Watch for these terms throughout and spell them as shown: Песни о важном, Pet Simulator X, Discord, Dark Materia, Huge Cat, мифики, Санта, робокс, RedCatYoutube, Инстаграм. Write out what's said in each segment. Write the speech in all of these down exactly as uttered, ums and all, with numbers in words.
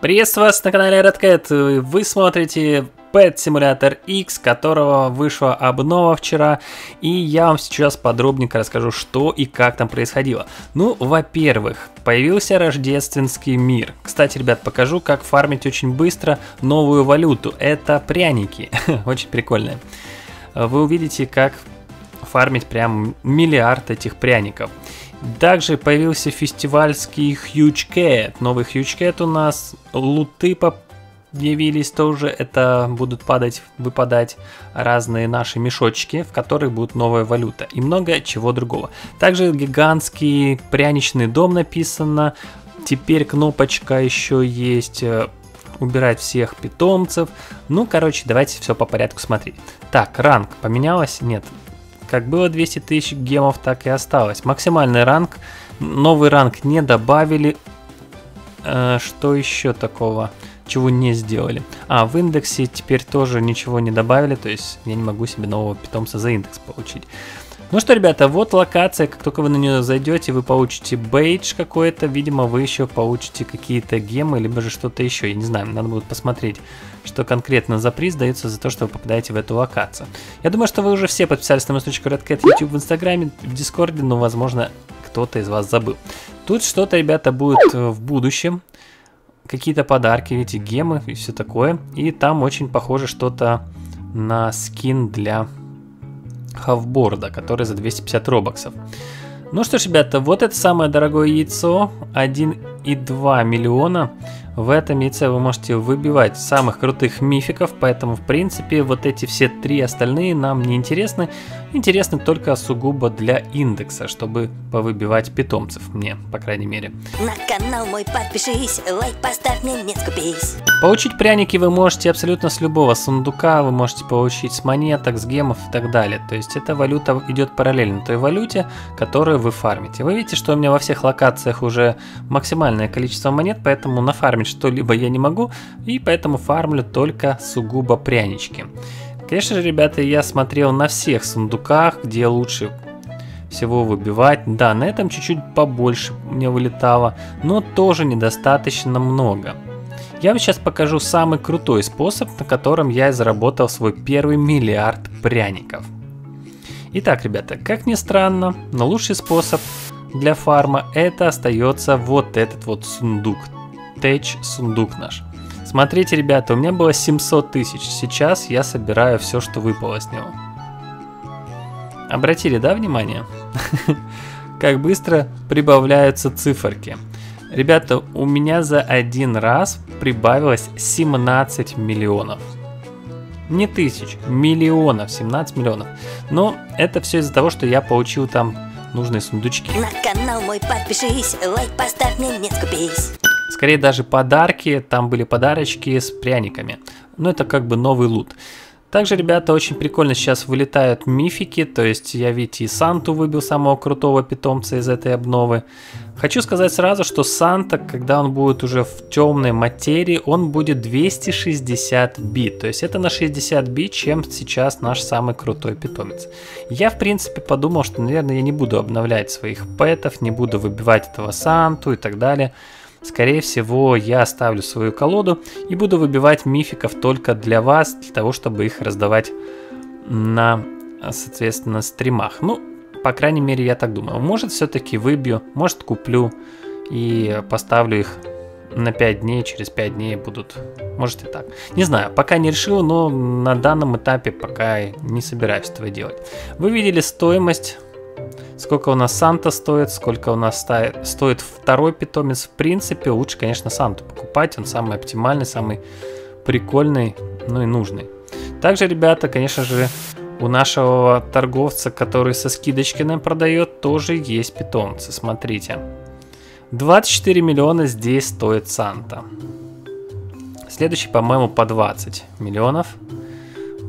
Приветствую вас на канале RedCat. Вы смотрите Pet Simulator X, которого вышла обнова вчера, и я вам сейчас подробненько расскажу, что и как там происходило. Ну, во-первых, появился рождественский мир. Кстати, ребят, покажу, как фармить очень быстро новую валюту. Это пряники. Очень прикольно. Вы увидите, как фармить прям миллиард этих пряников. Также появился фестивальский Huge Cat. Новый Huge Cat у нас. Луты появились тоже. Это будут падать, выпадать разные наши мешочки, в которых будет новая валюта. И много чего другого. Также гигантский пряничный дом написано. Теперь кнопочка еще есть. Убирать всех питомцев. Ну, короче, давайте все по порядку смотреть. Так, ранг поменялось? Нет. Как было двести тысяч гемов, так и осталось. Максимальный ранг. Новый ранг не добавили. Э, что еще такого, чего не сделали? А, в индексе теперь тоже ничего не добавили. То есть я не могу себе нового питомца за индекс получить. Ну что, ребята, вот локация. Как только вы на нее зайдете, вы получите бейдж какой-то. Видимо, вы еще получите какие-то гемы, либо же что-то еще. Я не знаю, надо будет посмотреть, что конкретно за приз дается за то, что вы попадаете в эту локацию. Я думаю, что вы уже все подписались на мою страничку RedCatYoutube в Инстаграме, в Дискорде, но, возможно, кто-то из вас забыл. Тут что-то, ребята, будет в будущем. Какие-то подарки, эти гемы и все такое. И там очень похоже что-то на скин для хавборда, который за двести пятьдесят робоксов. Ну что ж, ребята, вот это самое дорогое яйцо, один и два миллиона. В этом яйце вы можете выбивать самых крутых мификов, поэтому, в принципе, вот эти все три остальные нам не интересны. Интересны только сугубо для индекса, чтобы повыбивать питомцев, мне, по крайней мере. На канал мой подпишись, лайк поставь, мне не скупись. Получить пряники вы можете абсолютно с любого сундука, вы можете получить с монеток, с гемов и так далее. То есть эта валюта идет параллельно той валюте, которую вы фармите. Вы видите, что у меня во всех локациях уже максимальное количество монет, поэтому нафармить что-либо я не могу, и поэтому фармлю только сугубо прянички. Конечно же, ребята, я смотрел на всех сундуках, где лучше всего выбивать. Да, на этом чуть-чуть побольше мне вылетало, но тоже недостаточно много. Я вам сейчас покажу самый крутой способ, на котором я заработал свой первый миллиард пряников. Итак, ребята, как ни странно, но лучший способ для фарма это остается вот этот вот сундук. Тэч сундук наш. Смотрите, ребята, у меня было семьсот тысяч. Сейчас я собираю все, что выпало с него. Обратили, да, внимание? Как быстро прибавляются циферки. Ребята, у меня за один раз прибавилось семнадцать миллионов. Не тысяч, миллионов, семнадцать миллионов. Но это все из-за того, что я получил там нужные сундучки. На канал мой подпишись, лайк поставь, мне не скупись. Скорее даже подарки, там были подарочки с пряниками. Но это как бы новый лут. Также, ребята, очень прикольно сейчас вылетают мифики. То есть я, видите, и Санту выбил самого крутого питомца из этой обновы. Хочу сказать сразу, что Санта, когда он будет уже в темной материи, он будет двести шестьдесят бит. То есть это на шестьдесят бит, чем сейчас наш самый крутой питомец. Я, в принципе, подумал, что, наверное, я не буду обновлять своих пэтов, не буду выбивать этого Санту и так далее. Скорее всего, я оставлю свою колоду и буду выбивать мификов только для вас, для того, чтобы их раздавать на, соответственно, стримах. Ну, по крайней мере, я так думаю. Может, все-таки выбью, может, куплю и поставлю их на пять дней, через пять дней будут. Может и так. Не знаю, пока не решил, но на данном этапе пока не собираюсь этого делать. Вы видели стоимость... Сколько у нас Санта стоит, сколько у нас стоит второй питомец. В принципе, лучше, конечно, Санту покупать. Он самый оптимальный, самый прикольный, ну и нужный. Также, ребята, конечно же, у нашего торговца, который со скидочки нам продает, тоже есть питомцы. Смотрите. двадцать четыре миллиона здесь стоит Санта. Следующий, по-моему, по двадцать миллионов.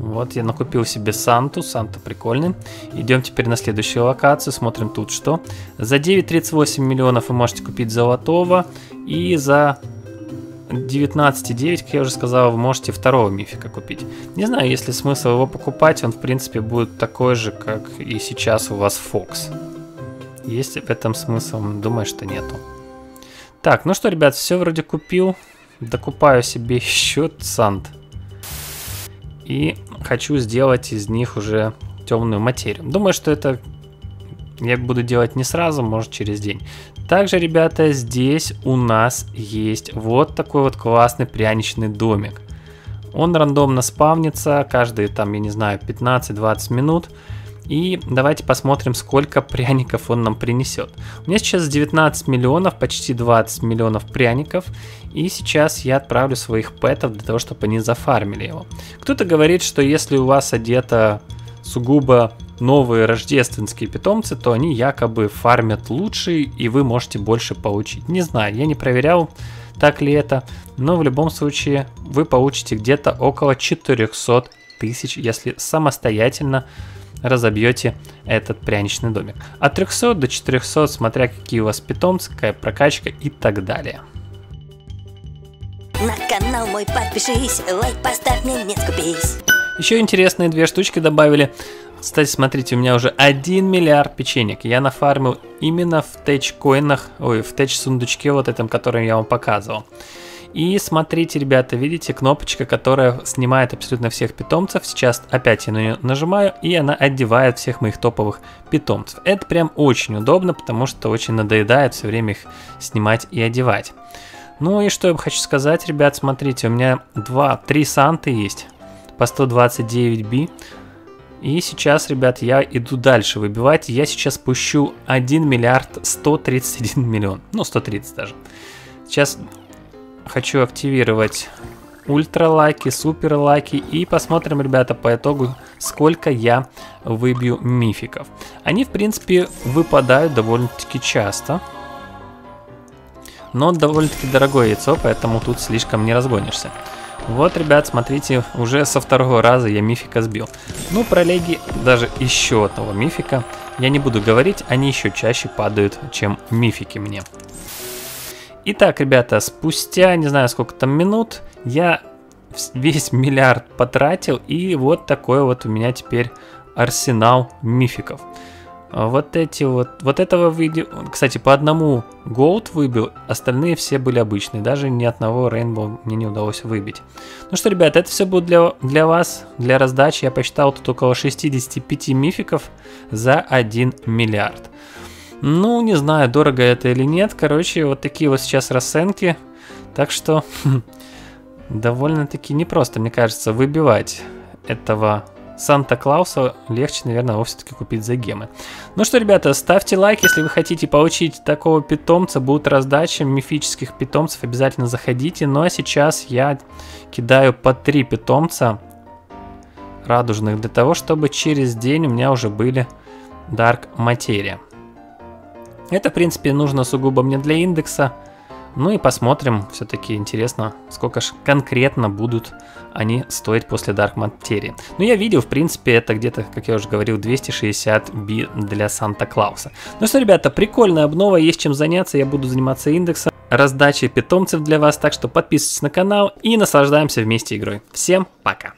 Вот, я накупил себе Санту. Санта прикольный. Идем теперь на следующую локацию. Смотрим тут что. За девять и тридцать восемь миллионов вы можете купить золотого. И за девятнадцать и девять, как я уже сказал, вы можете второго мифика купить. Не знаю, есть ли смысл его покупать. Он, в принципе, будет такой же, как и сейчас у вас Фокс. Есть в этом смысл? Думаю, что нету. Так, ну что, ребят, все вроде купил. Докупаю себе еще санд. И хочу сделать из них уже темную материю. Думаю, что это я буду делать не сразу, может через день. Также, ребята, здесь у нас есть вот такой вот классный пряничный домик. Он рандомно спавнится каждые, там, я не знаю, пятнадцать-двадцать минут. И давайте посмотрим, сколько пряников он нам принесет. У меня сейчас девятнадцать миллионов, почти двадцать миллионов пряников. И сейчас я отправлю своих пэтов для того, чтобы они зафармили его. Кто-то говорит, что если у вас одета сугубо новые рождественские питомцы, то они якобы фармят лучше и вы можете больше получить. Не знаю, я не проверял, так ли это, но в любом случае вы получите где-то около четырёхсот тысяч, если самостоятельно разобьете этот пряничный домик. От трёхсот до четырёхсот, смотря какие у вас питомцы, какая прокачка и так далее. На канал мой подпишись, лайк поставь, немец купись. Еще интересные две штучки добавили. Кстати, смотрите, у меня уже один миллиард печенек. Я нафармил именно в тэч-коинах, ой, в тэч-сундучке вот этом, который я вам показывал. И смотрите, ребята, видите, кнопочка, которая снимает абсолютно всех питомцев. Сейчас опять я на нее нажимаю, и она одевает всех моих топовых питомцев. Это прям очень удобно, потому что очень надоедает все время их снимать и одевать. Ну и что я хочу сказать, ребят, смотрите, у меня два-три санты есть по сто двадцать девять би. И сейчас, ребят, я иду дальше выбивать. Я сейчас пущу один миллиард сто тридцать один миллион. Ну, сто тридцать даже. Сейчас хочу активировать ультралаки, суперлаки. И посмотрим, ребята, по итогу, сколько я выбью мификов. Они, в принципе, выпадают довольно-таки часто. Но довольно-таки дорогое яйцо, поэтому тут слишком не разгонишься. Вот, ребят, смотрите, уже со второго раза я мифика сбил. Ну, про леги даже еще одного мифика я не буду говорить, они еще чаще падают, чем мифики мне. Итак, ребята, спустя не знаю сколько там минут я весь миллиард потратил, и вот такой вот у меня теперь арсенал мификов. Вот эти вот, вот этого видео, кстати, по одному голд выбил, остальные все были обычные, даже ни одного рейнбоу мне не удалось выбить. Ну что, ребят, это все будет для, для вас, для раздачи. Я посчитал тут около шестидесяти пяти мификов за один миллиард. Ну, не знаю, дорого это или нет, короче, вот такие вот сейчас расценки, так что довольно-таки непросто, мне кажется, выбивать этого Санта-Клауса. Легче, наверное, его все-таки купить за гемы. Ну что, ребята, ставьте лайк, если вы хотите получить такого питомца. Будут раздачи мифических питомцев, обязательно заходите. Ну а сейчас я кидаю по три питомца радужных, для того, чтобы через день у меня уже были Dark Materia. Это, в принципе, нужно сугубо мне для индекса. Ну и посмотрим, все-таки интересно, сколько же конкретно будут они стоить после Dark Materia. Ну, я видел, в принципе, это где-то, как я уже говорил, двести шестьдесят би для Санта-Клауса. Ну что, ребята, прикольная обнова, есть чем заняться, я буду заниматься индексом, раздачей питомцев для вас, так что подписывайтесь на канал и наслаждаемся вместе игрой. Всем пока!